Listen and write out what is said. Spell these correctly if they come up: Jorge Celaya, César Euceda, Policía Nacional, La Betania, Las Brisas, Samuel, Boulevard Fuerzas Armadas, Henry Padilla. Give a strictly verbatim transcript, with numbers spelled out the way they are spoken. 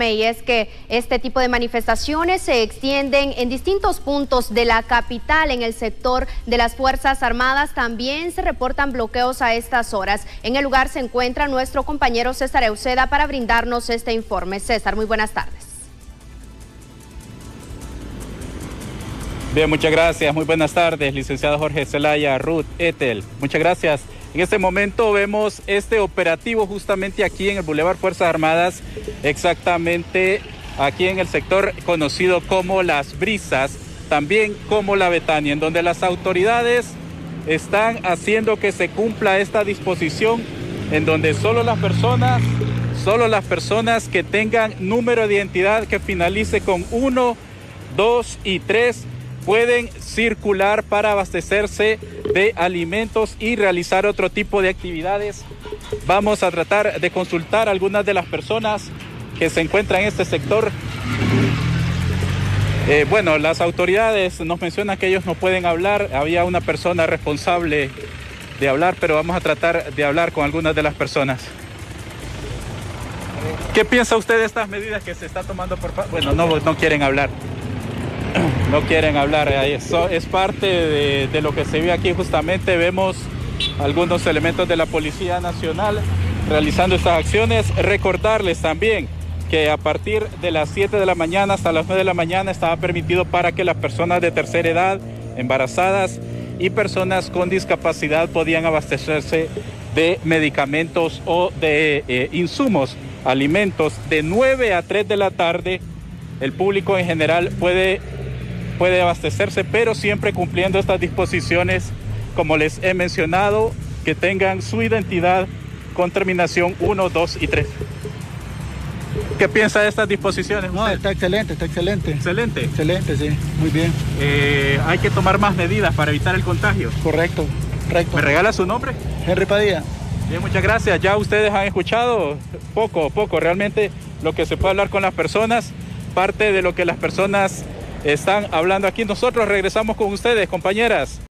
Y es que este tipo de manifestaciones se extienden en distintos puntos de la capital. En el sector de las Fuerzas Armadas también se reportan bloqueos a estas horas. En el lugar se encuentra nuestro compañero César Euceda para brindarnos este informe. César, muy buenas tardes. Bien, muchas gracias. Muy buenas tardes, licenciado Jorge Celaya, Ruth, Ethel. Muchas gracias. En este momento vemos este operativo justamente aquí en el Boulevard Fuerzas Armadas, exactamente aquí en el sector conocido como Las Brisas, también como La Betania, en donde las autoridades están haciendo que se cumpla esta disposición, en donde solo las personas, solo las personas que tengan número de identidad que finalice con uno, dos y tres pueden circular para abastecerse de alimentos y realizar otro tipo de actividades. Vamos a tratar de consultar a algunas de las personas que se encuentran en este sector. Eh, bueno, las autoridades nos mencionan que ellos no pueden hablar. Había una persona responsable de hablar, pero vamos a tratar de hablar con algunas de las personas. ¿Qué piensa usted de estas medidas que se está tomando por parte? Bueno, no, no quieren hablar. No quieren hablar, eso es parte de, de lo que se ve aquí. Justamente vemos algunos elementos de la Policía Nacional realizando estas acciones. Recordarles también que a partir de las siete de la mañana hasta las nueve de la mañana estaba permitido para que las personas de tercera edad, embarazadas y personas con discapacidad podían abastecerse de medicamentos o de eh, insumos, alimentos. De nueve a tres de la tarde el público en general puede... puede abastecerse, pero siempre cumpliendo estas disposiciones, como les he mencionado, que tengan su identidad con terminación uno, dos y tres. ¿Qué piensa de estas disposiciones? No, está excelente, está excelente. ¿Excelente? Excelente, sí, muy bien. Eh, hay que tomar más medidas para evitar el contagio. Correcto, correcto. ¿Me regala su nombre? Henry Padilla. Bien, muchas gracias. Ya ustedes han escuchado poco, poco, realmente lo que se puede hablar con las personas, parte de lo que las personas están hablando aquí. Nosotros regresamos con ustedes, compañeras.